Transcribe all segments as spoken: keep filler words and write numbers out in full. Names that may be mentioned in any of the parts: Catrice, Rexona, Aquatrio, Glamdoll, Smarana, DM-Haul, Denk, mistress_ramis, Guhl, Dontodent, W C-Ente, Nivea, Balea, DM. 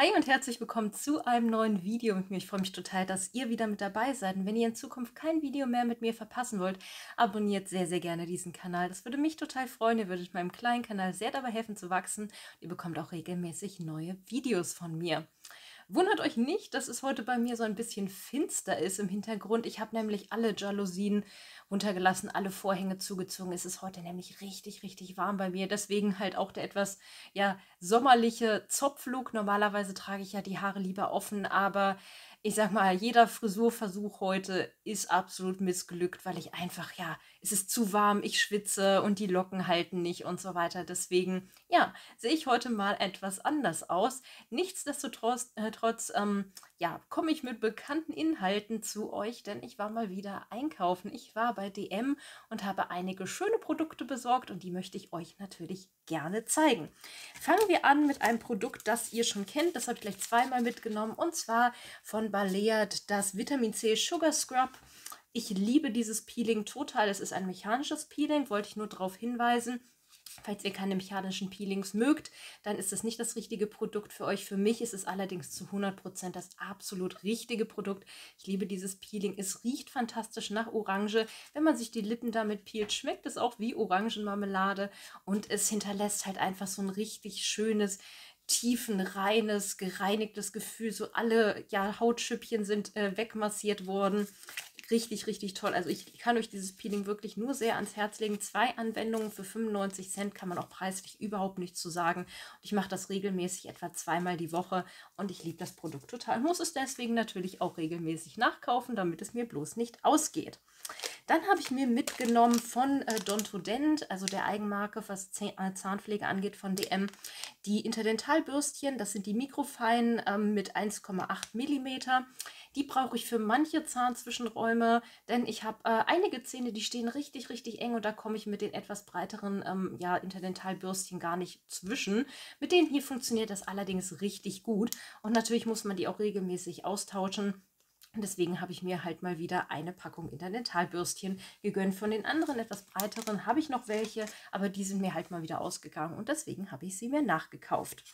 Hi und herzlich willkommen zu einem neuen Video mit mir. Ich freue mich total, dass ihr wieder mit dabei seid. Und wenn ihr in Zukunft kein Video mehr mit mir verpassen wollt, abonniert sehr, sehr gerne diesen Kanal. Das würde mich total freuen. Ihr würdet meinem kleinen Kanal sehr dabei helfen zu wachsen. Und ihr bekommt auch regelmäßig neue Videos von mir. Wundert euch nicht, dass es heute bei mir so ein bisschen finster ist im Hintergrund. Ich habe nämlich alle Jalousien runtergelassen, alle Vorhänge zugezogen. Es ist heute nämlich richtig, richtig warm bei mir. Deswegen halt auch der etwas, ja, sommerliche Zopflook. Normalerweise trage ich ja die Haare lieber offen, aber ich sag mal, jeder Frisurversuch heute ist absolut missglückt, weil ich einfach, ja, es ist zu warm, ich schwitze und die Locken halten nicht und so weiter. Deswegen, ja, sehe ich heute mal etwas anders aus. Nichtsdestotrotz, äh, trotz, ähm, ja, komme ich mit bekannten Inhalten zu euch, denn ich war mal wieder einkaufen. Ich war bei D M und habe einige schöne Produkte besorgt und die möchte ich euch natürlich gerne zeigen. Fangen wir an mit einem Produkt, das ihr schon kennt. Das habe ich gleich zweimal mitgenommen und zwar von Balea das Vitamin C Sugar Scrub. Ich liebe dieses Peeling total. Es ist ein mechanisches Peeling, wollte ich nur darauf hinweisen. Falls ihr keine mechanischen Peelings mögt, dann ist es nicht das richtige Produkt für euch. Für mich ist es allerdings zu hundert Prozent das absolut richtige Produkt. Ich liebe dieses Peeling. Es riecht fantastisch nach Orange. Wenn man sich die Lippen damit peelt, schmeckt es auch wie Orangenmarmelade. Und es hinterlässt halt einfach so ein richtig schönes, tiefenreines, gereinigtes Gefühl. So alle, ja, Hautschüppchen sind äh, wegmassiert worden. Richtig, richtig toll. Also ich kann euch dieses Peeling wirklich nur sehr ans Herz legen. Zwei Anwendungen für fünfundneunzig Cent, kann man auch preislich überhaupt nichts zu sagen. Und ich mache das regelmäßig etwa zweimal die Woche und ich liebe das Produkt total. Muss es deswegen natürlich auch regelmäßig nachkaufen, damit es mir bloß nicht ausgeht. Dann habe ich mir mitgenommen von äh, Dontodent, also der Eigenmarke, was Zäh äh, Zahnpflege angeht, von D M, die Interdentalbürstchen. Das sind die mikrofeinen äh, mit eins Komma acht Millimeter. Die brauche ich für manche Zahnzwischenräume, denn ich habe äh, einige Zähne, die stehen richtig, richtig eng und da komme ich mit den etwas breiteren ähm, ja, Interdentalbürstchen gar nicht zwischen. Mit denen hier funktioniert das allerdings richtig gut und natürlich muss man die auch regelmäßig austauschen. Deswegen habe ich mir halt mal wieder eine Packung Interdentalbürstchen gegönnt. Von den anderen etwas breiteren habe ich noch welche, aber die sind mir halt mal wieder ausgegangen und deswegen habe ich sie mir nachgekauft.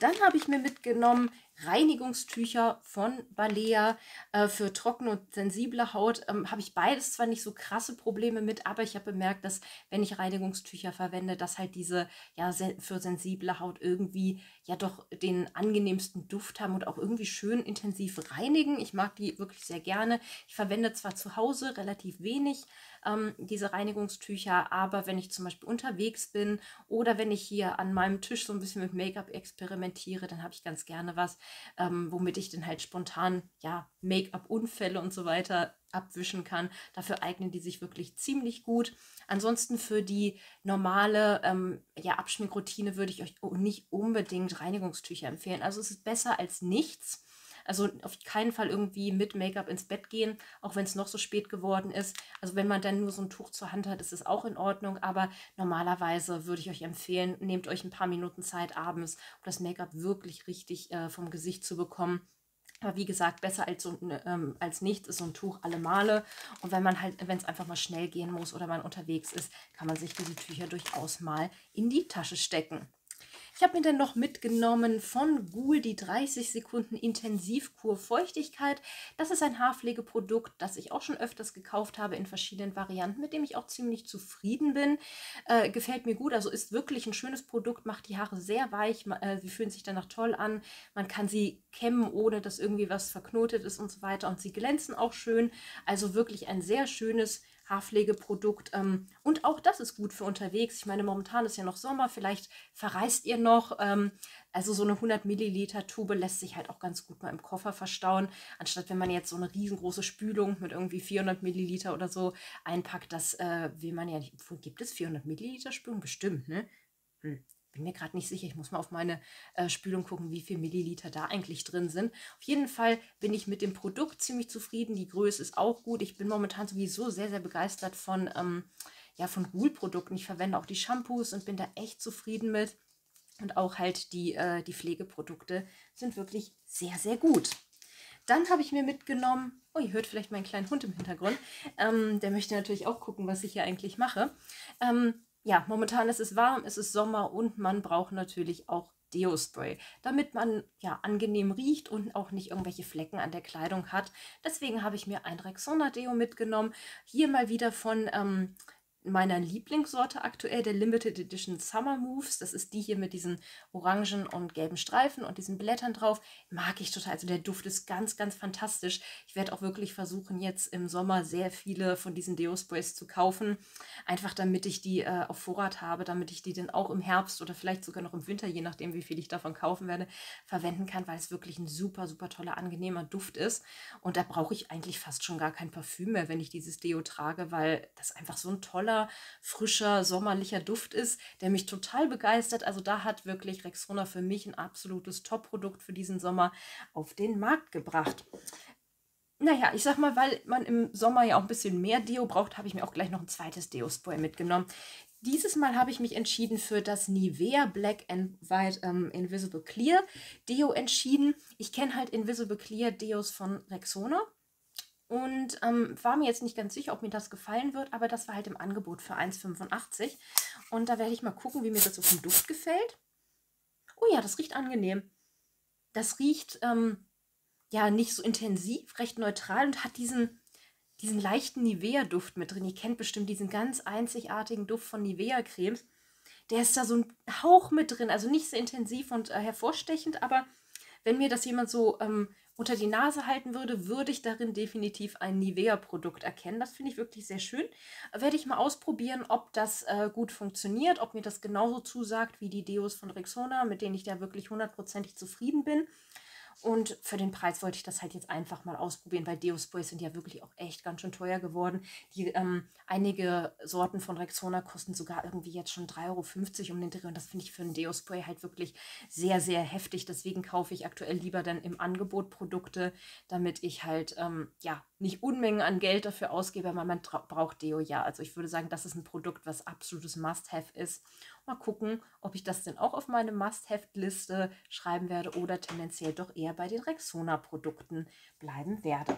Dann habe ich mir mitgenommen Reinigungstücher von Balea äh, für trockene und sensible Haut. Ähm, habe ich beides zwar nicht so krasse Probleme mit, aber ich habe bemerkt, dass wenn ich Reinigungstücher verwende, dass halt diese ja se für sensible Haut irgendwie ja doch den angenehmsten Duft haben und auch irgendwie schön intensiv reinigen. Ich mag die wirklich sehr gerne. Ich verwende zwar zu Hause relativ wenig ähm, diese Reinigungstücher, aber wenn ich zum Beispiel unterwegs bin oder wenn ich hier an meinem Tisch so ein bisschen mit Make-up experimentiere, dann habe ich ganz gerne was, Ähm, womit ich dann halt spontan, ja, Make-up-Unfälle und so weiter abwischen kann. Dafür eignen die sich wirklich ziemlich gut. Ansonsten für die normale ähm, ja, Abschminkroutine würde ich euch nicht unbedingt Reinigungstücher empfehlen. Also es ist besser als nichts. Also auf keinen Fall irgendwie mit Make-up ins Bett gehen, auch wenn es noch so spät geworden ist. Also wenn man dann nur so ein Tuch zur Hand hat, ist es auch in Ordnung. Aber normalerweise würde ich euch empfehlen, nehmt euch ein paar Minuten Zeit abends, um das Make-up wirklich richtig äh, vom Gesicht zu bekommen. Aber wie gesagt, besser als, so, ähm, als nichts ist so ein Tuch alle Male. Und wenn man halt, wenn es einfach mal schnell gehen muss oder man unterwegs ist, kann man sich diese Tücher durchaus mal in die Tasche stecken. Ich habe mir dann noch mitgenommen von Guhl die dreißig Sekunden Intensivkur Feuchtigkeit. Das ist ein Haarpflegeprodukt, das ich auch schon öfters gekauft habe in verschiedenen Varianten, mit dem ich auch ziemlich zufrieden bin. Äh, gefällt mir gut, also ist wirklich ein schönes Produkt, macht die Haare sehr weich, äh, sie fühlen sich danach toll an. Man kann sie kämmen, ohne dass irgendwie was verknotet ist und so weiter. Und sie glänzen auch schön, also wirklich ein sehr schönes Haarpflegeprodukt ähm, und auch das ist gut für unterwegs. Ich meine, momentan ist ja noch Sommer, vielleicht verreist ihr noch. Ähm, also so eine hundert Milliliter Tube lässt sich halt auch ganz gut mal im Koffer verstauen, anstatt wenn man jetzt so eine riesengroße Spülung mit irgendwie vierhundert Milliliter oder so einpackt. Das äh, will man ja nicht. Wo gibt es vierhundert Milliliter Spülung? Bestimmt, ne? Hm. Bin mir gerade nicht sicher, ich muss mal auf meine äh, Spülung gucken, wie viel Milliliter da eigentlich drin sind. Auf jeden Fall bin ich mit dem Produkt ziemlich zufrieden, die Größe ist auch gut. Ich bin momentan sowieso sehr, sehr begeistert von, ähm, ja, von Guhl-Produkten. Ich verwende auch die Shampoos und bin da echt zufrieden mit. Und auch halt die, äh, die Pflegeprodukte sind wirklich sehr, sehr gut. Dann habe ich mir mitgenommen, oh, ihr hört vielleicht meinen kleinen Hund im Hintergrund. Ähm, der möchte natürlich auch gucken, was ich hier eigentlich mache. Ähm, Ja, momentan ist es warm, es ist Sommer und man braucht natürlich auch Deo-Spray, damit man ja angenehm riecht und auch nicht irgendwelche Flecken an der Kleidung hat. Deswegen habe ich mir ein Rexona Deo mitgenommen, hier mal wieder von ähm, meiner Lieblingssorte aktuell, der Limited Edition Summer Moves. Das ist die hier mit diesen orangen und gelben Streifen und diesen Blättern drauf. Mag ich total. Also der Duft ist ganz, ganz fantastisch. Ich werde auch wirklich versuchen, jetzt im Sommer sehr viele von diesen Deo-Sprays zu kaufen. Einfach damit ich die äh, auf Vorrat habe, damit ich die dann auch im Herbst oder vielleicht sogar noch im Winter, je nachdem wie viel ich davon kaufen werde, verwenden kann, weil es wirklich ein super, super toller, angenehmer Duft ist. Und da brauche ich eigentlich fast schon gar kein Parfüm mehr, wenn ich dieses Deo trage, weil das einfach so ein toller, frischer, sommerlicher Duft ist, der mich total begeistert. Also da hat wirklich Rexona für mich ein absolutes Top-Produkt für diesen Sommer auf den Markt gebracht. Naja, ich sag mal, weil man im Sommer ja auch ein bisschen mehr Deo braucht, habe ich mir auch gleich noch ein zweites Deo-Spray mitgenommen. Dieses Mal habe ich mich entschieden für das Nivea Black and White ähm, Invisible Clear Deo entschieden. Ich kenne halt Invisible Clear Deos von Rexona. Und ähm, war mir jetzt nicht ganz sicher, ob mir das gefallen wird, aber das war halt im Angebot für eins fünfundachtzig. Und da werde ich mal gucken, wie mir das so vom Duft gefällt. Oh ja, das riecht angenehm. Das riecht ähm, ja nicht so intensiv, recht neutral und hat diesen, diesen leichten Nivea-Duft mit drin. Ihr kennt bestimmt diesen ganz einzigartigen Duft von Nivea-Cremes. Der ist da so ein Hauch mit drin, also nicht sehr intensiv und äh, hervorstechend, aber wenn mir das jemand so ähm, unter die Nase halten würde, würde ich darin definitiv ein Nivea-Produkt erkennen. Das finde ich wirklich sehr schön. Werde ich mal ausprobieren, ob das äh, gut funktioniert, ob mir das genauso zusagt wie die Deos von Rexona, mit denen ich da wirklich hundertprozentig zufrieden bin. Und für den Preis wollte ich das halt jetzt einfach mal ausprobieren, weil Deo-Sprays sind ja wirklich auch echt ganz schön teuer geworden. Die, ähm, einige Sorten von Rexona kosten sogar irgendwie jetzt schon drei Euro fünfzig um den Dreh. Und das finde ich für ein Deo-Spray halt wirklich sehr, sehr heftig. Deswegen kaufe ich aktuell lieber dann im Angebot Produkte, damit ich halt ähm, ja, nicht Unmengen an Geld dafür ausgebe, weil man braucht Deo ja. Also ich würde sagen, das ist ein Produkt, was absolutes Must-Have ist. Mal gucken, ob ich das denn auch auf meine Must-Have-Liste schreiben werde oder tendenziell doch eher bei den Rexona-Produkten bleiben werde.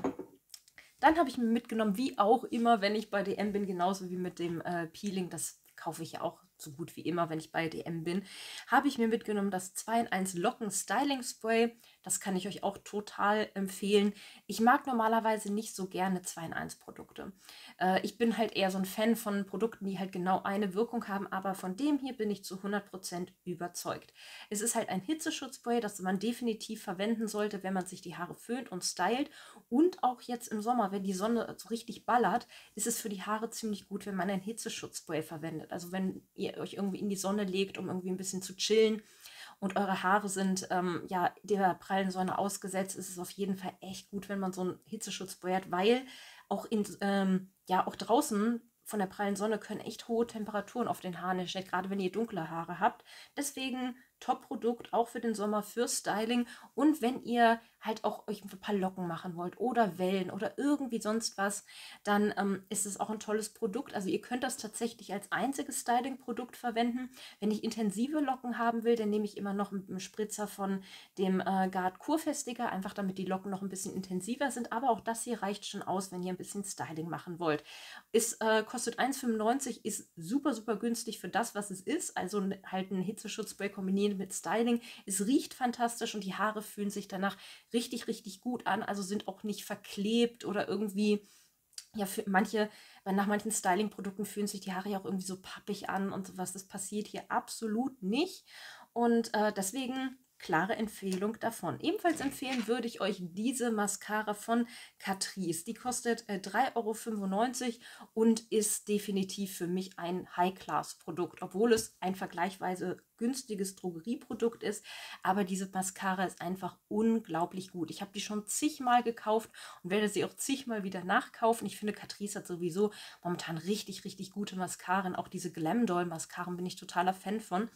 Dann habe ich mir mitgenommen, wie auch immer, wenn ich bei D M bin, genauso wie mit dem äh, Peeling, das kaufe ich ja auch so gut wie immer, wenn ich bei D M bin, habe ich mir mitgenommen das zwei in eins Locken Styling Spray. Das kann ich euch auch total empfehlen. Ich mag normalerweise nicht so gerne zwei in eins Produkte. Äh, ich bin halt eher so ein Fan von Produkten, die halt genau eine Wirkung haben, aber von dem hier bin ich zu hundert Prozent überzeugt. Es ist halt ein Hitzeschutzspray, das man definitiv verwenden sollte, wenn man sich die Haare föhnt und stylt. Und auch jetzt im Sommer, wenn die Sonne so richtig ballert, ist es für die Haare ziemlich gut, wenn man ein Hitzeschutzspray verwendet. Also wenn ihr euch irgendwie in die Sonne legt, um irgendwie ein bisschen zu chillen, und eure Haare sind ähm, ja der prallen Sonne ausgesetzt, ist es auf jeden Fall echt gut, wenn man so einen Hitzeschutzspray hat, weil auch, in, ähm, ja, auch draußen von der prallen Sonne können echt hohe Temperaturen auf den Haaren entstehen, gerade wenn ihr dunkle Haare habt. Deswegen Top-Produkt auch für den Sommer, für Styling. Und wenn ihr halt auch euch ein paar Locken machen wollt oder Wellen oder irgendwie sonst was, dann ähm, ist es auch ein tolles Produkt. Also ihr könnt das tatsächlich als einziges Styling-Produkt verwenden. Wenn ich intensive Locken haben will, dann nehme ich immer noch einen Spritzer von dem äh, Guard Kurfestiger, einfach damit die Locken noch ein bisschen intensiver sind. Aber auch das hier reicht schon aus, wenn ihr ein bisschen Styling machen wollt. Ist, äh, kostet eins fünfundneunzig, ist super, super günstig für das, was es ist. Also halt ein Hitzeschutzspray kombiniert mit Styling. Es riecht fantastisch und die Haare fühlen sich danach richtig, richtig gut an, also sind auch nicht verklebt oder irgendwie, ja, für manche, nach manchen Styling-Produkten fühlen sich die Haare ja auch irgendwie so pappig an und sowas. Das passiert hier absolut nicht und äh, deswegen klare Empfehlung davon. Ebenfalls empfehlen würde ich euch diese Mascara von Catrice. Die kostet äh, drei Euro fünfundneunzig und ist definitiv für mich ein High-Class-Produkt, obwohl es ein vergleichsweise günstiges Drogerieprodukt ist, aber diese Mascara ist einfach unglaublich gut. Ich habe die schon zigmal gekauft und werde sie auch zigmal wieder nachkaufen. Ich finde, Catrice hat sowieso momentan richtig, richtig gute Mascaren. Auch diese Glamdoll-Mascaren bin ich totaler Fan von.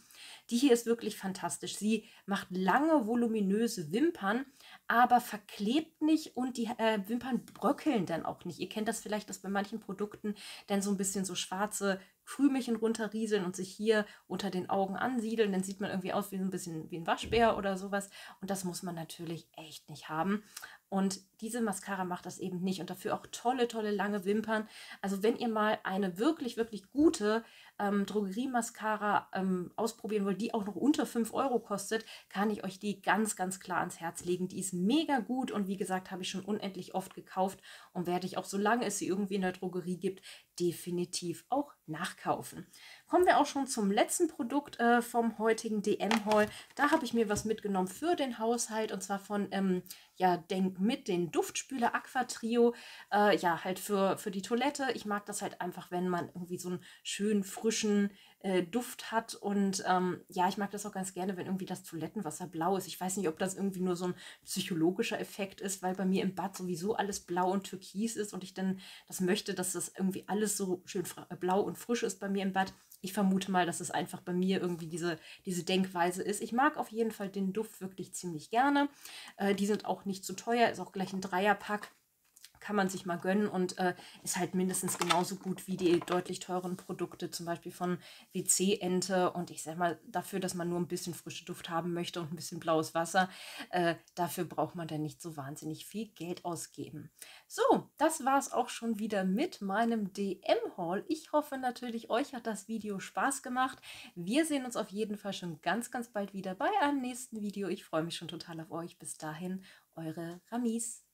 Die hier ist wirklich fantastisch. Sie macht lange, voluminöse Wimpern, aber verklebt nicht und die äh, Wimpern bröckeln dann auch nicht. Ihr kennt das vielleicht, dass bei manchen Produkten dann so ein bisschen so schwarze Krümelchen runterrieseln und sich hier unter den Augen ansiedeln, dann sieht man irgendwie aus wie ein bisschen wie ein Waschbär oder sowas und das muss man natürlich echt nicht haben. Und diese Mascara macht das eben nicht und dafür auch tolle, tolle lange Wimpern. Also wenn ihr mal eine wirklich, wirklich gute ähm, Drogerie-Mascara ähm, ausprobieren wollt, die auch noch unter fünf Euro kostet, kann ich euch die ganz, ganz klar ans Herz legen. Die ist mega gut und wie gesagt, habe ich schon unendlich oft gekauft und werde ich auch, solange es sie irgendwie in der Drogerie gibt, definitiv auch nachkaufen. Kommen wir auch schon zum letzten Produkt äh, vom heutigen D M-Haul. Da habe ich mir was mitgenommen für den Haushalt und zwar von ähm, ja, Denk mit den Duftspüler Aquatrio. Äh, ja, halt für, für die Toilette. Ich mag das halt einfach, wenn man irgendwie so einen schönen, frischen äh, Duft hat. Und ähm, ja, ich mag das auch ganz gerne, wenn irgendwie das Toilettenwasser blau ist. Ich weiß nicht, ob das irgendwie nur so ein psychologischer Effekt ist, weil bei mir im Bad sowieso alles blau und türkis ist und ich dann das möchte, dass das irgendwie alles so schön blau und frisch ist bei mir im Bad. Ich vermute mal, dass es einfach bei mir irgendwie diese, diese Denkweise ist. Ich mag auf jeden Fall den Duft wirklich ziemlich gerne. Äh, die sind auch nicht zu teuer, ist auch gleich ein Dreierpack. Kann man sich mal gönnen und äh, ist halt mindestens genauso gut wie die deutlich teuren Produkte, zum Beispiel von W C-Ente. Und ich sag mal, dafür, dass man nur ein bisschen frischen Duft haben möchte und ein bisschen blaues Wasser, äh, dafür braucht man dann nicht so wahnsinnig viel Geld ausgeben. So, das war es auch schon wieder mit meinem D M-Haul. Ich hoffe natürlich, euch hat das Video Spaß gemacht. Wir sehen uns auf jeden Fall schon ganz, ganz bald wieder bei einem nächsten Video. Ich freue mich schon total auf euch. Bis dahin, eure Ramis.